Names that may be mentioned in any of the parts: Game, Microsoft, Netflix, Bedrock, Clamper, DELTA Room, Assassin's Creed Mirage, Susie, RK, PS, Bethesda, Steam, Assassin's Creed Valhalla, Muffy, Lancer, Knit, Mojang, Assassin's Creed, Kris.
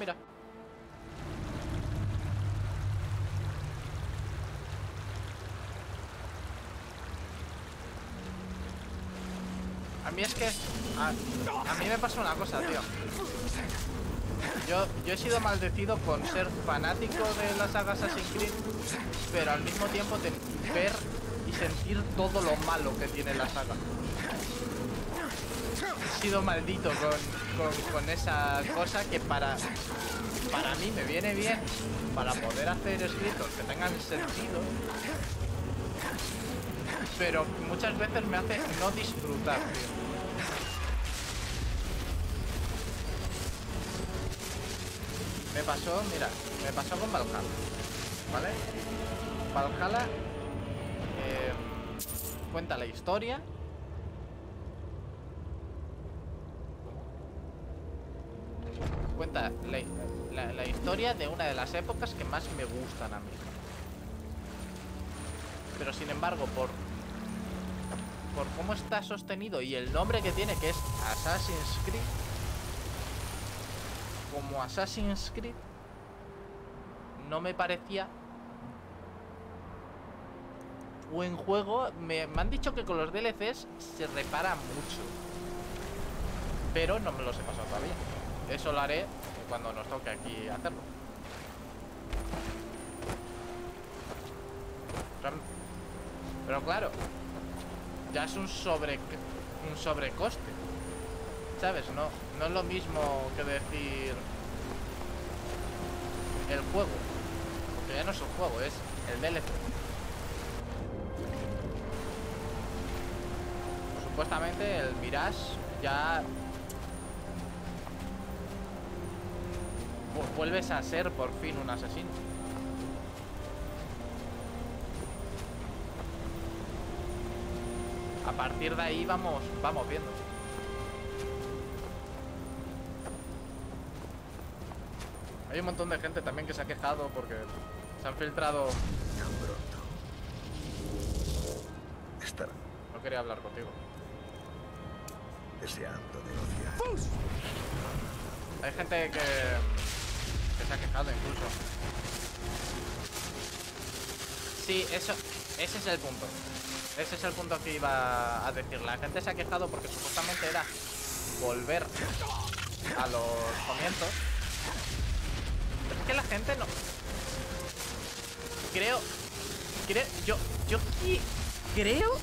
mira. A mí es que... A mí me pasa una cosa, tío. Yo he sido maldecido por ser fanático de la saga Assassin's Creed, pero al mismo tiempo de ver y sentir todo lo malo que tiene la saga. He sido maldito con esa cosa que para mí me viene bien para poder hacer escritos que tengan sentido, pero muchas veces me hace no disfrutar, tío. Me pasó, mira, me pasó con Valhalla, ¿vale? Valhalla cuenta la historia. Cuenta la historia de una de las épocas que más me gustan a mí. Pero sin embargo, por cómo está sostenido y el nombre que tiene, que es Assassin's Creed, como Assassin's Creed, no me parecía buen juego. Me han dicho que con los DLCs se repara mucho, pero no me los he pasado todavía. Eso lo haré cuando nos toque aquí hacerlo. Pero claro, ya es un sobrecoste, ¿sabes? No es lo mismo que decir el juego, porque ya no es un juego, es el DLC. Pues, supuestamente el Mirage ya... vuelves a ser por fin un asesino. A partir de ahí vamos viendo. Hay un montón de gente también que se ha quejado porque se han filtrado. Tan pronto. Estará. No quería hablar contigo. Deseando negociar. Hay gente que se ha quejado incluso. Sí, eso, ese es el punto. Ese es el punto que iba a decir. La gente se ha quejado porque supuestamente era volver a los comienzos. Pero es que la gente no... Creo...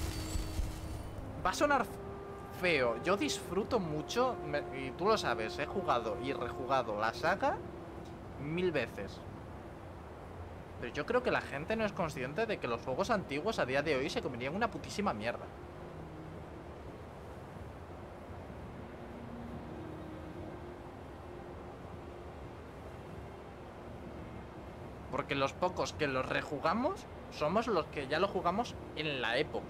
Va a sonar feo. Yo disfruto mucho, y tú lo sabes, he jugado y rejugado la saga 1000 veces. Pero yo creo que la gente no es consciente de que los juegos antiguos a día de hoy se comerían una putísima mierda. Porque los pocos que los rejugamos somos los que ya lo jugamos en la época.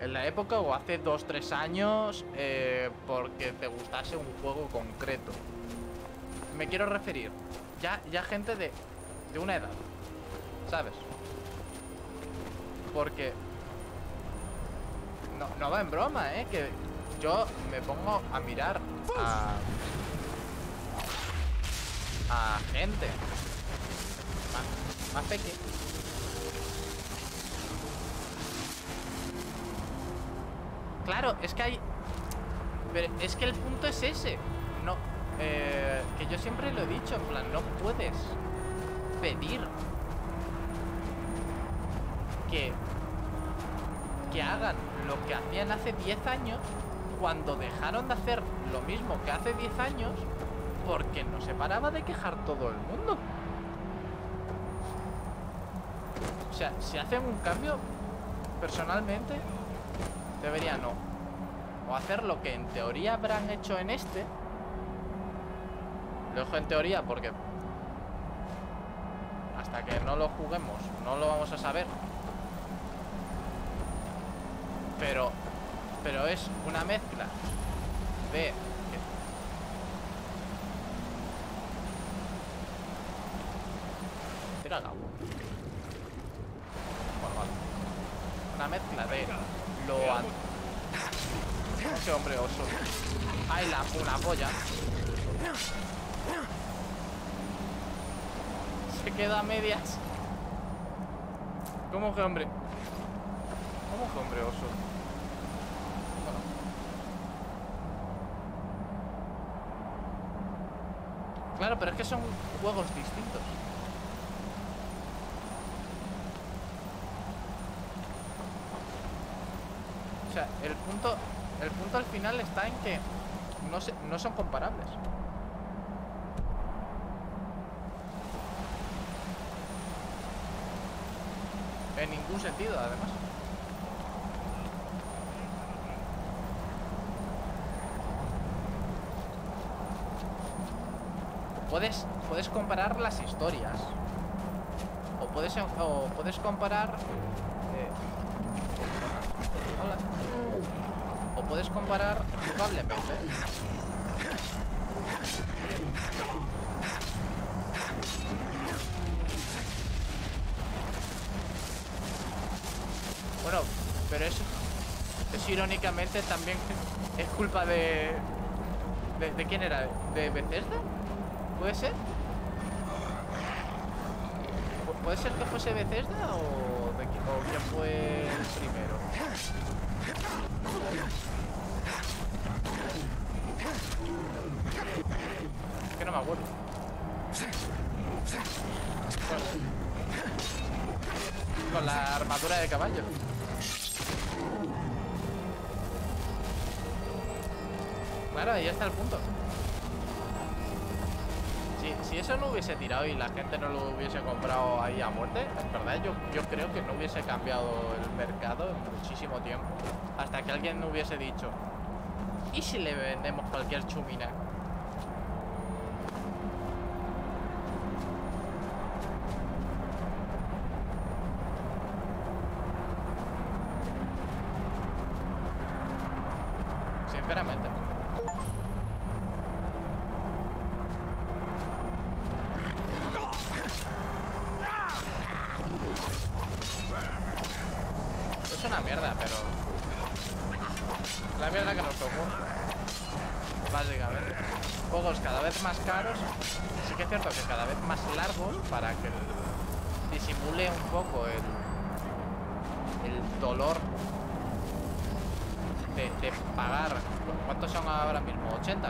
En la época o hace 2-3 años porque te gustase un juego concreto. Me quiero referir ya gente de una edad, ¿sabes? Porque no va en broma, ¿eh? Que yo me pongo a mirar a gente más pequeña. Claro, es que hay... Pero es que el punto es ese. No, que yo siempre lo he dicho, en plan, no puedes pedir que hagan lo que hacían hace 10 años cuando dejaron de hacer lo mismo que hace 10 años porque no se paraba de quejar todo el mundo. O sea, si hacen un cambio, personalmente... deberían o hacer lo que en teoría habrán hecho en este. Lo dejo en teoría porque hasta que no lo juguemos no lo vamos a saber. Pero es una mezcla de... Tira el agua. Una mezcla de... Ese hombre oso. Ay, la puna polla. Se queda a medias. ¿Cómo que hombre? ¿Cómo que hombre oso? Bueno. Claro, pero es que son juegos distintos. O sea, el punto al final está en que no son comparables. En ningún sentido, además. Puedes comparar las historias. O puedes comparar... O puedes comparar jugablemente. Bueno, pero es irónicamente también es culpa de quién era, de Bethesda, puede ser. Puede ser que fuese Bethesda o quién fue el primero. Es que no me acuerdo. Bueno, con la armadura de caballo. Claro, ahí está el punto. Si eso no hubiese tirado y la gente no lo hubiese comprado ahí a muerte, es verdad, yo creo que no hubiese cambiado el mercado en muchísimo tiempo. Hasta que alguien no hubiese dicho, ¿y si le vendemos cualquier chumina? Sinceramente. Es una mierda, pero... La mierda que nos tocó. Básicamente. Juegos cada vez más caros. Sí que es cierto que cada vez más largos para que disimule un poco el dolor de pagar. ¿Cuántos son ahora mismo? 80.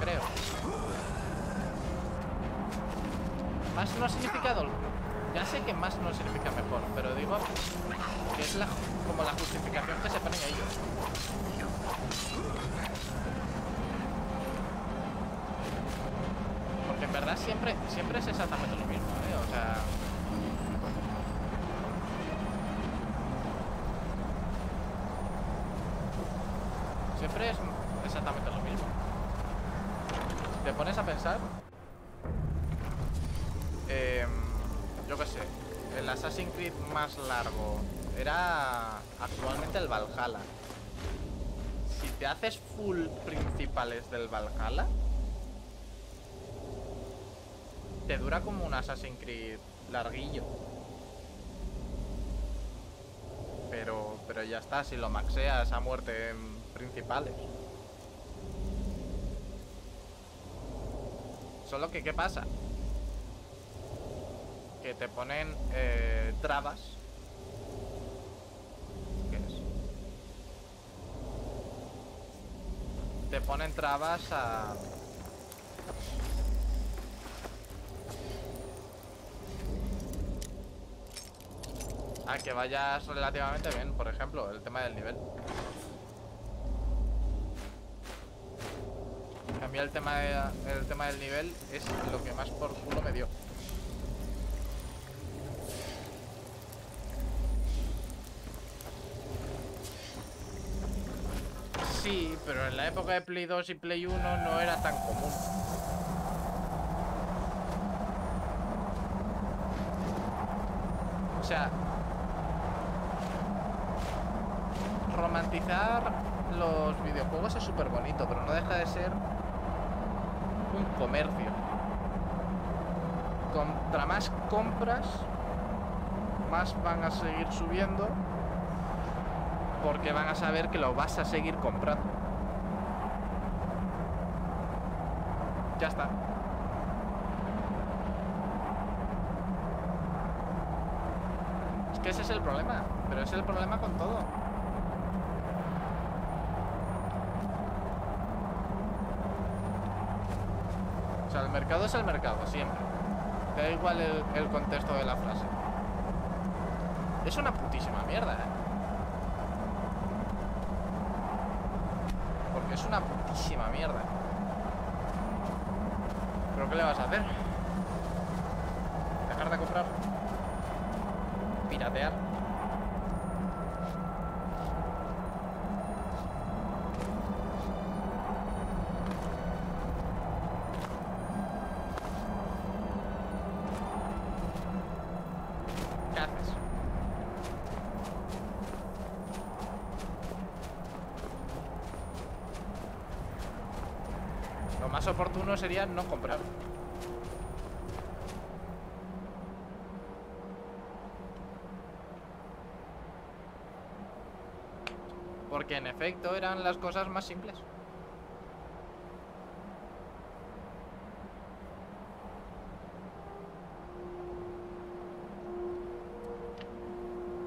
Creo. Más no significa dolor. Ya sé que más no significa mejor, pero digo que es como la justificación que se ponen ellos. Porque en verdad siempre es exactamente lo mismo, ¿eh? O sea... Siempre es exactamente lo mismo. Te pones a pensar... yo qué sé, el Assassin's Creed más largo era actualmente el Valhalla. Si te haces full principales del Valhalla, te dura como un Assassin's Creed larguillo. Pero ya está, si lo maxeas a muerte en principales. Solo que, ¿qué pasa? Que te ponen trabas. ¿Qué es? Te ponen trabas a... A que vayas relativamente bien, por ejemplo, el tema del nivel. A mí el tema del nivel es lo que más por culo me dio. Sí, pero en la época de Play 2 y Play 1 no era tan común. O sea, romantizar los videojuegos es súper bonito, pero no deja de ser un comercio. Contra más compras, más van a seguir subiendo. porque van a saber que lo vas a seguir comprando. Ya está. Es que ese es el problema, pero es el problema con todo. O sea, el mercado es el mercado, siempre. Da igual el contexto de la frase. Es una putísima mierda, Porque es una putísima mierda. ¿Pero qué le vas a hacer? ¿Dejar de comprar? ¿Piratear? Oportuno sería no comprar. Porque en efecto eran las cosas más simples.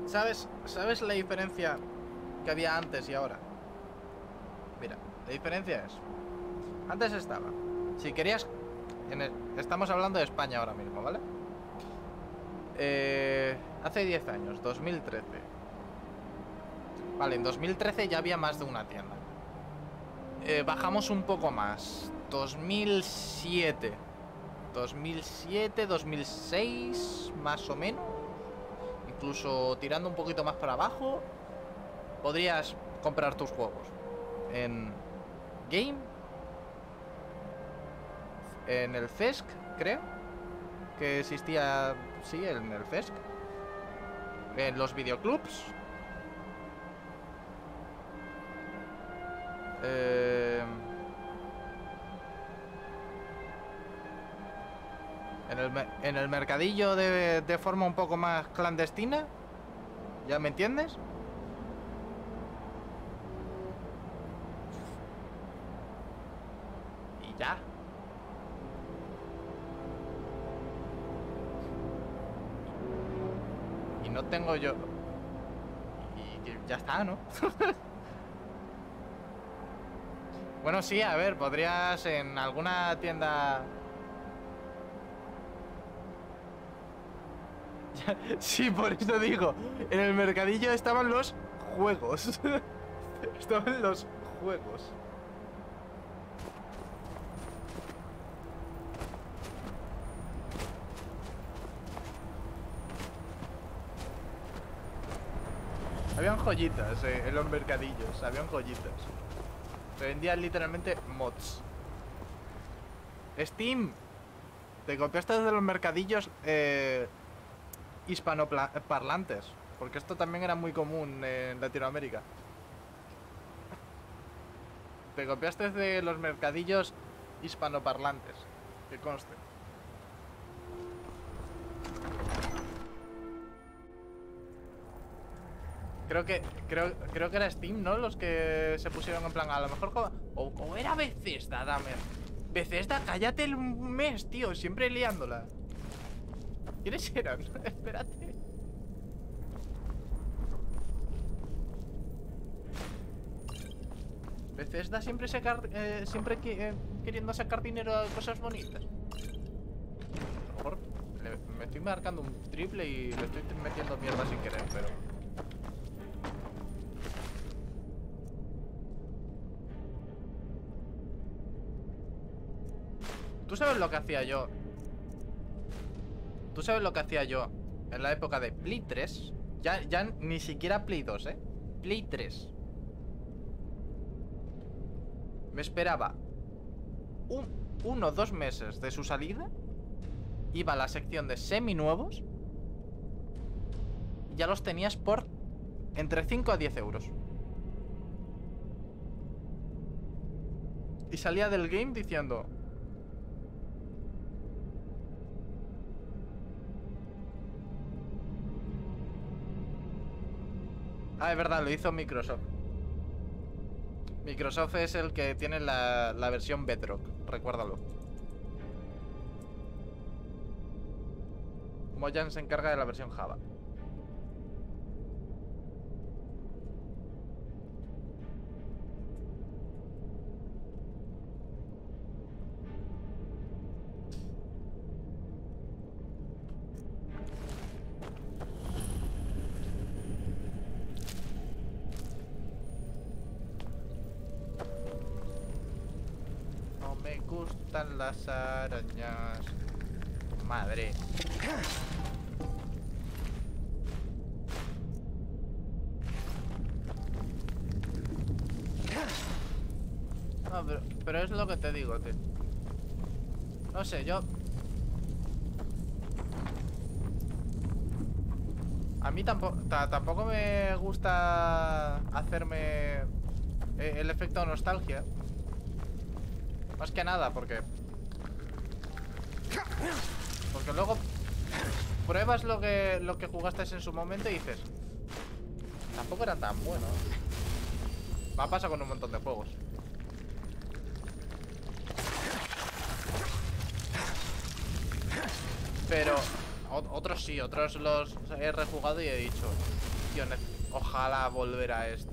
¿Sabes la diferencia que había antes y ahora? Mira, la diferencia es... Antes estaba, si querías, estamos hablando de España ahora mismo, ¿vale? Hace 10 años, 2013. Vale, en 2013 ya había más de una tienda. Bajamos un poco más, 2007, 2006, más o menos. Incluso tirando un poquito más para abajo, podrías comprar tus juegos en Game. En el FESC, creo que existía, sí, en el FESC, en los videoclubs, en el mercadillo de forma un poco más clandestina, ¿ya me entiendes? Y ya. No tengo yo... Y ya está, ¿no? Bueno, sí, a ver, podrías en alguna tienda... Sí, por eso digo, en el mercadillo estaban los juegos. Estaban los juegos. Habían joyitas en los mercadillos, habían joyitas. Se vendían literalmente mods. Steam, te copiaste desde los mercadillos hispanoparlantes, porque esto también era muy común en Latinoamérica. Te copiaste desde los mercadillos hispanoparlantes, que conste. Creo que era Steam, ¿no? Los que se pusieron en plan, a lo mejor... O era Bethesda, Damer. Bethesda, cállate el mes, tío. Siempre liándola. ¿Quiénes eran? Espérate. Bethesda siempre queriendo sacar dinero a cosas bonitas. A lo mejor me estoy marcando un triple y le estoy metiendo mierda sin querer, pero... ¿Tú sabes lo que hacía yo? ¿Tú sabes lo que hacía yo en la época de Play 3? Ya ni siquiera Play 2, ¿eh? Play 3. Me esperaba uno o dos meses de su salida. Iba a la sección de seminuevos. Ya los tenías por entre 5 a 10 euros. Y salía del game diciendo... Ah, es verdad, lo hizo Microsoft. Microsoft es el que tiene la versión Bedrock, recuérdalo. Mojang se encarga de la versión Java. Las arañas. Madre. No, pero es lo que te digo, tío. No sé, yo... A mí tampoco me gusta hacerme el efecto nostalgia. Más que nada, porque luego pruebas lo que jugaste en su momento y dices, tampoco era tan bueno. Va a pasar con un montón de juegos. Pero otros sí, otros los he rejugado y he dicho, tío, ojalá volver a esto.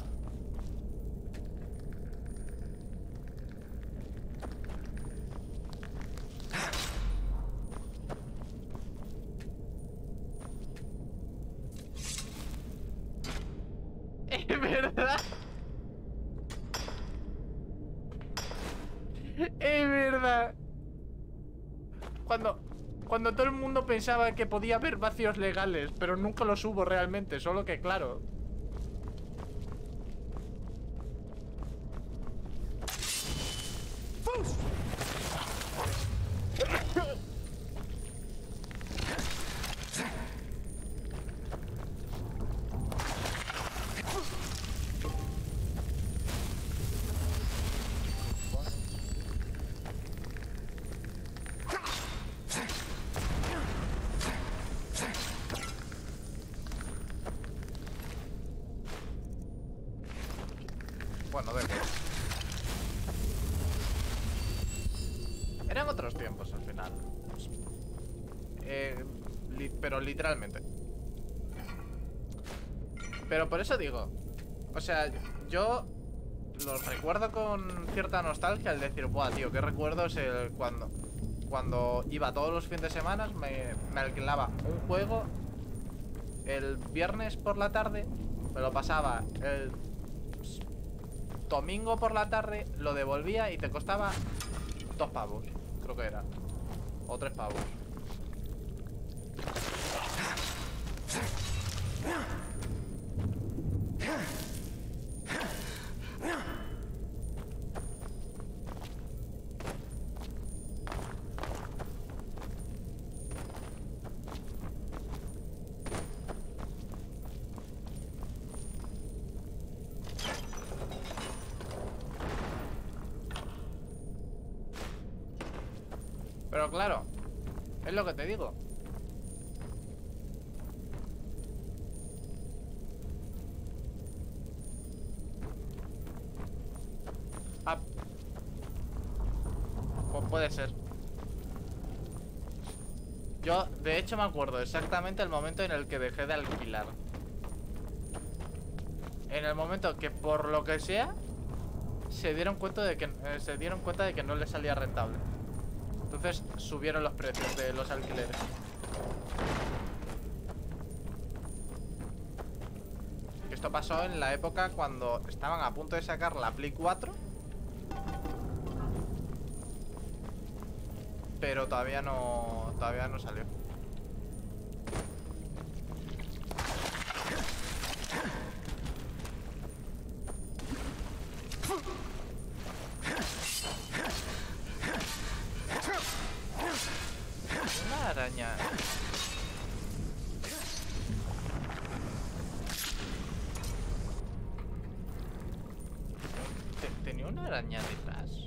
Cuando todo el mundo pensaba que podía haber vacíos legales, pero nunca los hubo realmente, solo que claro. Literalmente. Pero por eso digo, o sea, yo los recuerdo con cierta nostalgia al decir, buah, tío, qué recuerdos cuando iba todos los fines de semana, me alquilaba un juego el viernes por la tarde, me lo pasaba el domingo por la tarde, lo devolvía y te costaba 2 pavos, creo que era, o 3 pavos. Pero claro, es lo que te digo. Pues puede ser. Yo, de hecho, me acuerdo exactamente el momento en el que dejé de alquilar. En el momento que, por lo que sea, se dieron cuenta de que no les salía rentable. Entonces subieron los precios de los alquileres. Esto pasó en la época cuando estaban a punto de sacar la Play 4. Pero todavía no salió. Una araña. ¿Tenía una araña detrás?